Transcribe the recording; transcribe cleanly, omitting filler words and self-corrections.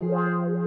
Wow.